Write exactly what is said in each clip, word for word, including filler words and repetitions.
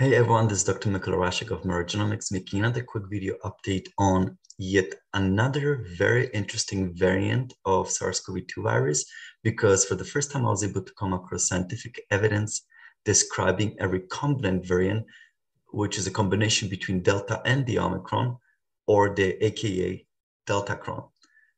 Hey everyone, this is Doctor Mikhail Rashek of Merogenomics, making another quick video update on yet another very interesting variant of SARS CoV two virus, because for the first time I was able to come across scientific evidence describing a recombinant variant, which is a combination between Delta and the Omicron, or the A K A Delta-Cron.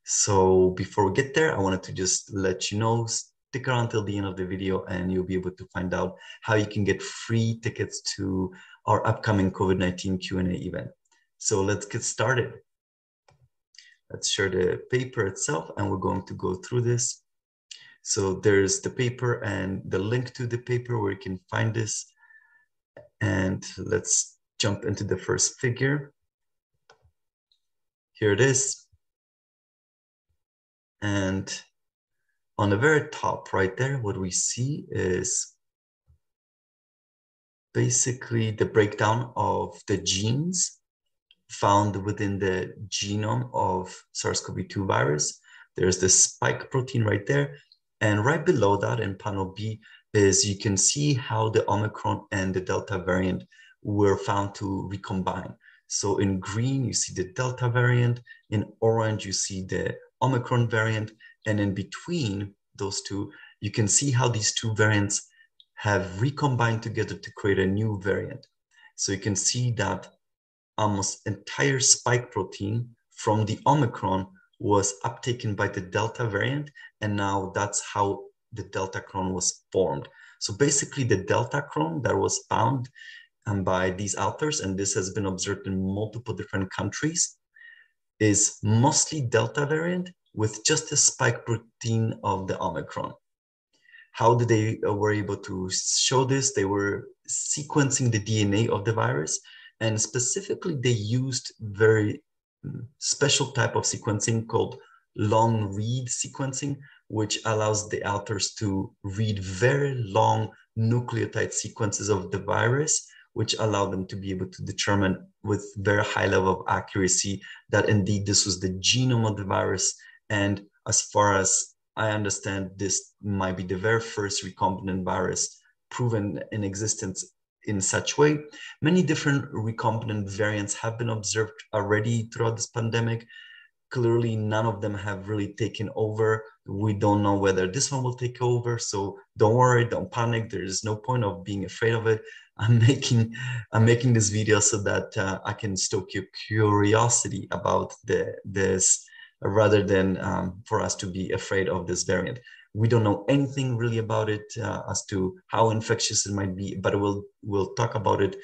So before we get there, I wanted to just let you know, stick around till the end of the video and you'll be able to find out how you can get free tickets to our upcoming COVID nineteen Q and A event. So let's get started. Let's share the paper itself and we're going to go through this. So there's the paper and the link to the paper where you can find this. And let's jump into the first figure. Here it is. And on the very top right there, what we see is basically the breakdown of the genes found within the genome of SARS CoV two virus. There's the spike protein right there. And right below that in panel B is you can see how the Omicron and the Delta variant were found to recombine. So in green, you see the Delta variant. In orange, you see the Omicron variant. And in between those two, you can see how these two variants have recombined together to create a new variant. So you can see that almost entire spike protein from the Omicron was uptaken by the Delta variant. And now that's how the Delta-Cron was formed. So basically the Delta-Cron that was found um, by these authors, and this has been observed in multiple different countries, is mostly Delta variant with just the spike protein of the Omicron. How did they uh, were able to show this? They were sequencing the D N A of the virus, and specifically they used very special type of sequencing called long read sequencing, which allows the authors to read very long nucleotide sequences of the virus, which allow them to be able to determine with very high level of accuracy that indeed this was the genome of the virus. And as far as I understand, this might be the very first recombinant virus proven in existence in such way. Many different recombinant variants have been observed already throughout this pandemic. Clearly, none of them have really taken over. We don't know whether this one will take over. So don't worry, don't panic. There is no point of being afraid of it. I'm making, I'm making this video so that uh, I can stoke your curiosity about the, this, rather than um, for us to be afraid of this variant. We don't know anything really about it uh, as to how infectious it might be, but we'll, we'll talk about it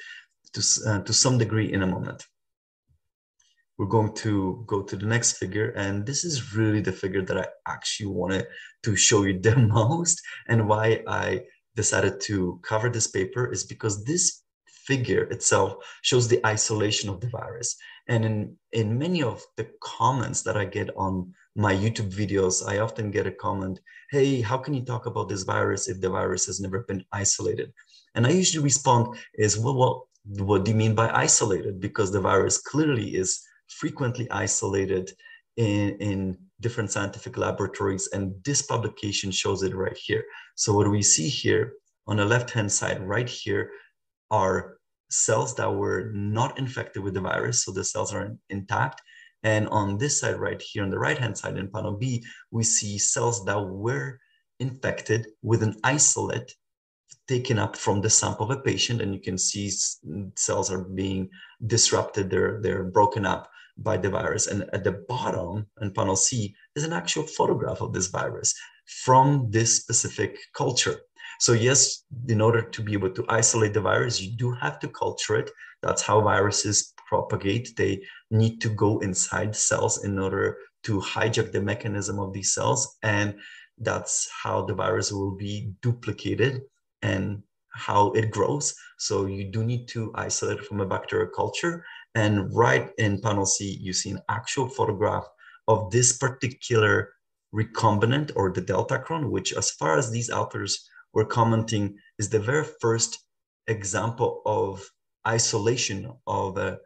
to, uh, to some degree in a moment. We're going to go to the next figure, and this is really the figure that I actually wanted to show you the most, and why I decided to cover this paper is because this figure itself shows the isolation of the virus. And in, in many of the comments that I get on my YouTube videos, I often get a comment, hey, how can you talk about this virus if the virus has never been isolated? And I usually respond is, well, well what do you mean by isolated? Because the virus clearly is frequently isolated in, in different scientific laboratories, and this publication shows it right here. So what we see here on the left-hand side right here are cells that were not infected with the virus, so the cells are intact. And on this side right here, on the right-hand side in panel B, we see cells that were infected with an isolate taken up from the sample of a patient, and you can see cells are being disrupted, they're, they're broken up by the virus. And at the bottom in panel C is an actual photograph of this virus from this specific culture. So yes, in order to be able to isolate the virus, you do have to culture it. That's how viruses propagate. They need to go inside cells in order to hijack the mechanism of these cells. And that's how the virus will be duplicated and how it grows. So you do need to isolate from a bacterial culture. And right in panel C, you see an actual photograph of this particular recombinant, or the Delta-Cron, which as far as these authors were commenting is the very first example of isolation of a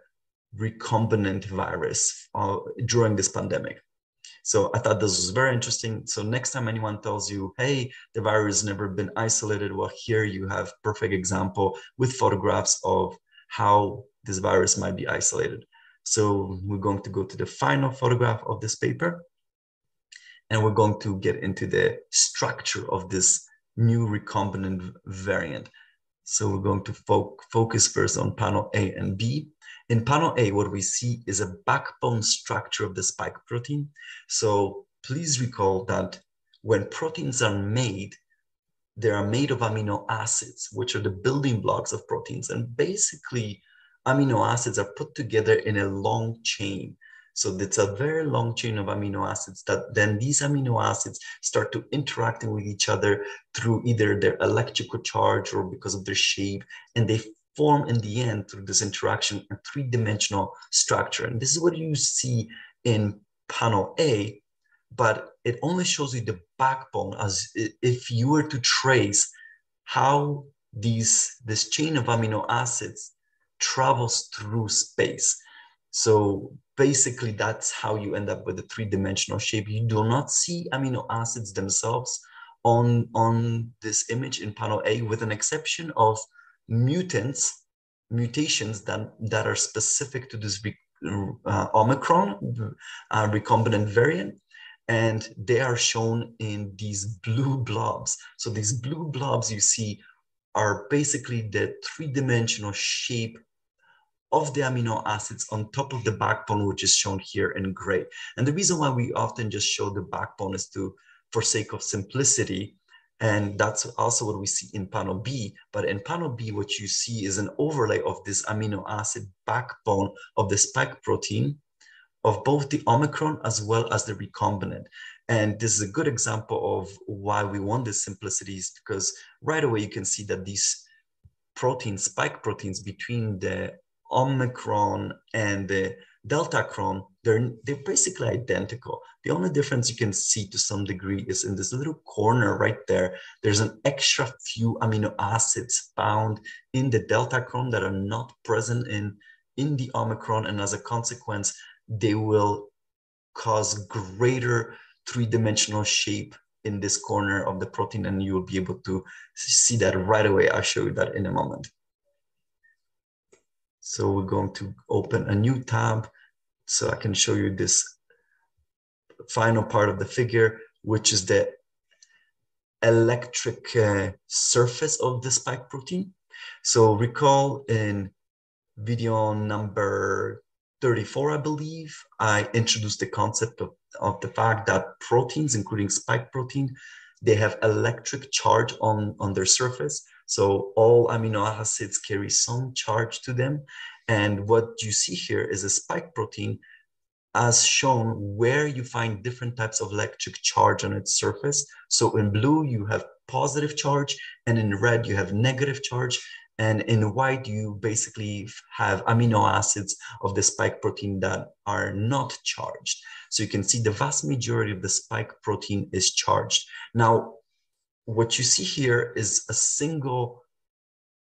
recombinant virus uh, during this pandemic. So I thought this was very interesting. So next time anyone tells you, hey, the virus has never been isolated, well, here you have perfect example with photographs of how this virus might be isolated. So we're going to go to the final photograph of this paper, and we're going to get into the structure of this new recombinant variant. So we're going to fo- focus first on panel A and B. In panel A, what we see is a backbone structure of the spike protein. So please recall that when proteins are made, they are made of amino acids, which are the building blocks of proteins. And basically, amino acids are put together in a long chain. So it's a very long chain of amino acids that then these amino acids start to interacting with each other through either their electrical charge or because of their shape, and they form in the end through this interaction a three-dimensional structure. And this is what you see in panel A, but it only shows you the backbone as if you were to trace how these, this chain of amino acids travels through space. So basically, that's how you end up with a three-dimensional shape. You do not see amino acids themselves on, on this image in panel A, with an exception of mutants, mutations that, that are specific to this uh, Omicron uh, recombinant variant, and they are shown in these blue blobs. So these blue blobs you see are basically the three-dimensional shape of the amino acids on top of the backbone, which is shown here in gray. And the reason why we often just show the backbone is to, for sake of simplicity, and that's also what we see in panel B. But in panel B, what you see is an overlay of this amino acid backbone of the spike protein of both the Omicron as well as the recombinant. And this is a good example of why we want this simplicity, is because right away you can see that these proteins, spike proteins between the Omicron and the Delta-Cron, they're, they're basically identical. The only difference you can see to some degree is in this little corner right there, there's an extra few amino acids found in the Delta-Cron that are not present in, in the Omicron, and as a consequence, they will cause greater three-dimensional shape in this corner of the protein, and you will be able to see that right away. I'll show you that in a moment. So we're going to open a new tab so I can show you this final part of the figure, which is the electric uh, surface of the spike protein. So recall in video number thirty-four, I believe, I introduced the concept of, of the fact that proteins, including spike protein, they have electric charge on, on their surface. So all amino acids carry some charge to them. And what you see here is a spike protein as shown where you find different types of electric charge on its surface. So in blue, you have positive charge, and in red, you have negative charge. And in white, you basically have amino acids of the spike protein that are not charged. So you can see the vast majority of the spike protein is charged. Now, what you see here is a single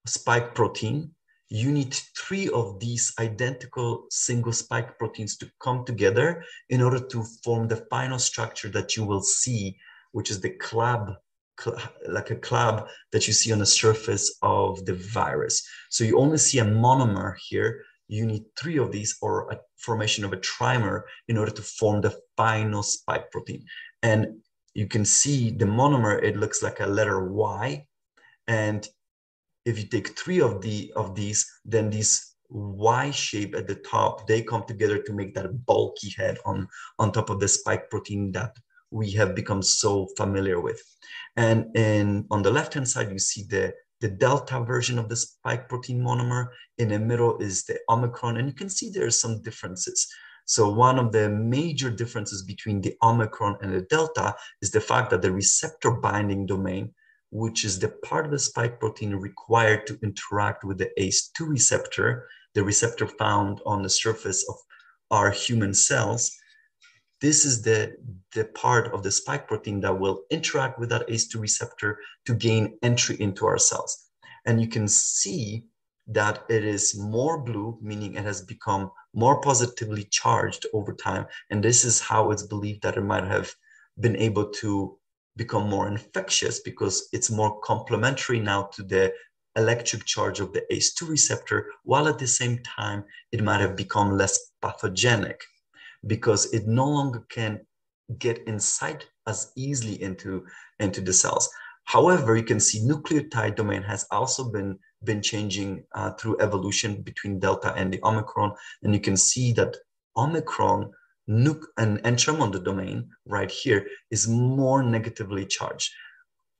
spike protein. You need three of these identical single spike proteins to come together in order to form the final structure that you will see, which is the club, like a club that you see on the surface of the virus. So you only see a monomer here. You need three of these, or a formation of a trimer, in order to form the final spike protein. And you can see the monomer, it looks like a letter Y. And if you take three of, the, of these, then this Y shape at the top, they come together to make that bulky head on, on top of the spike protein that we have become so familiar with. And in, on the left-hand side, you see the, the Delta version of the spike protein monomer. In the middle is the Omicron, and you can see there are some differences. So one of the major differences between the Omicron and the Delta is the fact that the receptor binding domain, which is the part of the spike protein required to interact with the A C E two receptor, the receptor found on the surface of our human cells, this is the, the part of the spike protein that will interact with that A C E two receptor to gain entry into our cells. And you can see that it is more blue, meaning it has become more positively charged over time. And this is how it's believed that it might have been able to become more infectious, because it's more complementary now to the electric charge of the A C E two receptor, while at the same time, it might have become less pathogenic because it no longer can get inside as easily into, into the cells. However, you can see nucleotide domain has also been, been changing uh, through evolution between Delta and the Omicron. And you can see that Omicron nuc and entrum on the domain right here is more negatively charged.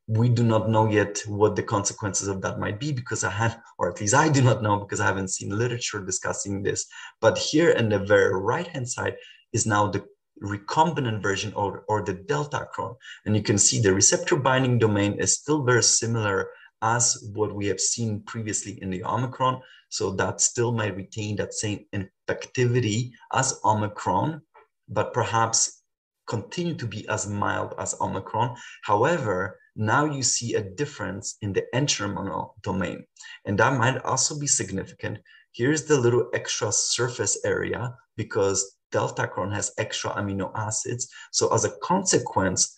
We do not know yet what the consequences of that might be, because I have, or at least I do not know, because I haven't seen literature discussing this. But here in the very right-hand side is now the recombinant version, or, or the Delta-Cron. And you can see the receptor binding domain is still very similar as what we have seen previously in the Omicron. So that still might retain that same infectivity as Omicron, but perhaps continue to be as mild as Omicron. However, now you see a difference in the N-terminal domain, and that might also be significant. Here's the little extra surface area because Delta-Cron has extra amino acids. So as a consequence,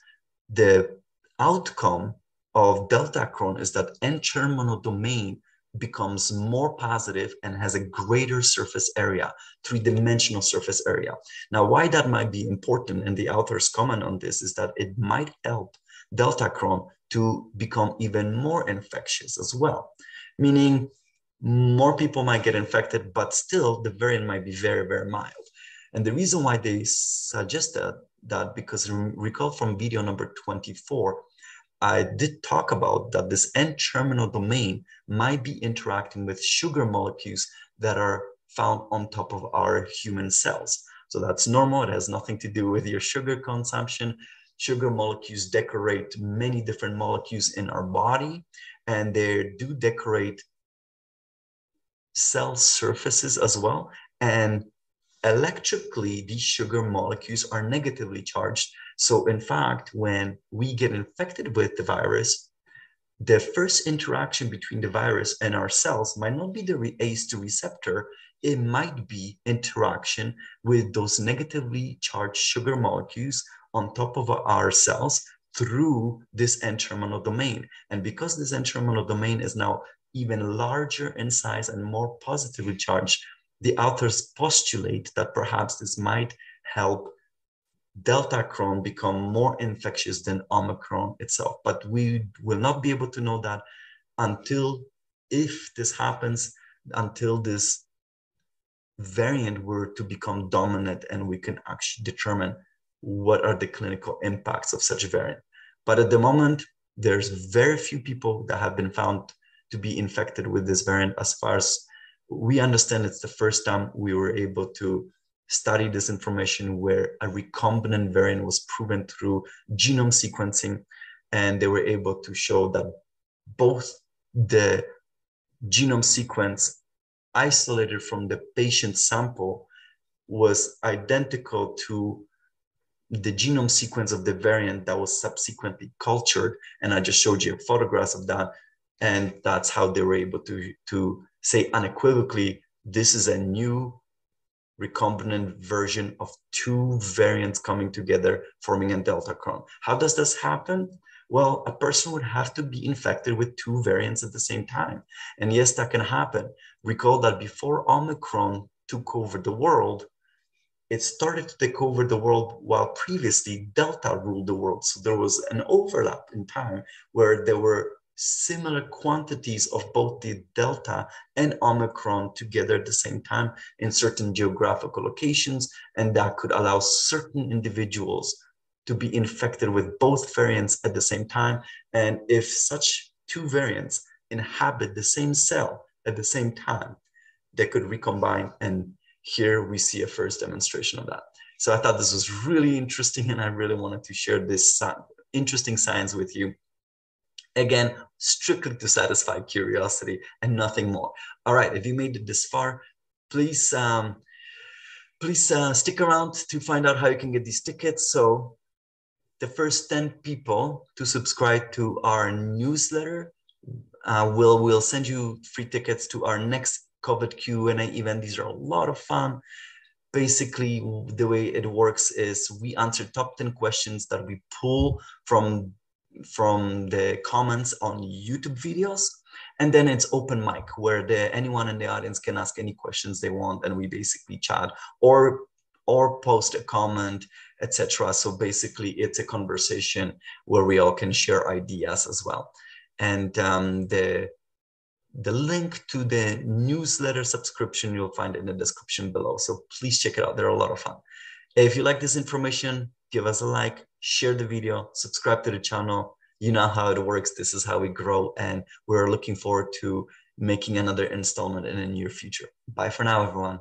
the outcome of Delta-Cron is that N-terminal domain becomes more positive and has a greater surface area, three-dimensional surface area. Now, why that might be important, and the authors comment on this, is that it might help Delta-Cron to become even more infectious as well, meaning more people might get infected, but still the variant might be very, very mild. And the reason why they suggested that, because recall from video number twenty-four, I did talk about that this N-terminal domain might be interacting with sugar molecules that are found on top of our human cells. So that's normal. It has nothing to do with your sugar consumption. Sugar molecules decorate many different molecules in our body, and they do decorate cell surfaces as well. And electrically, these sugar molecules are negatively charged. So in fact, when we get infected with the virus, the first interaction between the virus and our cells might not be the A C E two receptor. It might be interaction with those negatively charged sugar molecules on top of our cells through this N-terminal domain. And because this N-terminal domain is now even larger in size and more positively charged, the authors postulate that perhaps this might help Delta-Cron become more infectious than Omicron itself. But we will not be able to know that until, if this happens, until this variant were to become dominant and we can actually determine what are the clinical impacts of such a variant. But at the moment, there's very few people that have been found to be infected with this variant. As far as we understand, it's the first time we were able to study this information where a recombinant variant was proven through genome sequencing, and they were able to show that both the genome sequence isolated from the patient sample was identical to the genome sequence of the variant that was subsequently cultured. And I just showed you photographs of that, and that's how they were able to, to say unequivocally, this is a new recombinant version of two variants coming together, forming a Delta-Cron. How does this happen? Well, a person would have to be infected with two variants at the same time. And yes, that can happen. Recall that before Omicron took over the world, it started to take over the world while previously Delta ruled the world. So there was an overlap in time where there were similar quantities of both the Delta and Omicron together at the same time in certain geographical locations, and that could allow certain individuals to be infected with both variants at the same time. And if such two variants inhabit the same cell at the same time, they could recombine, and here we see a first demonstration of that. So I thought this was really interesting, and I really wanted to share this interesting science with you. Again, strictly to satisfy curiosity and nothing more. All right, if you made it this far, please um, please uh, stick around to find out how you can get these tickets. So the first ten people to subscribe to our newsletter Uh, we'll, we'll send you free tickets to our next COVID Q and A event. These are a lot of fun. Basically, the way it works is we answer top ten questions that we pull from, from the comments on YouTube videos. And then it's open mic where the, anyone in the audience can ask any questions they want. And we basically chat or, or post a comment, et cetera. So basically, it's a conversation where we all can share ideas as well. And um, the, the link to the newsletter subscription you'll find in the description below. So please check it out. They're a lot of fun. If you like this information, give us a like, share the video, subscribe to the channel. You know how it works. This is how we grow. And we're looking forward to making another installment in the near future. Bye for now, everyone.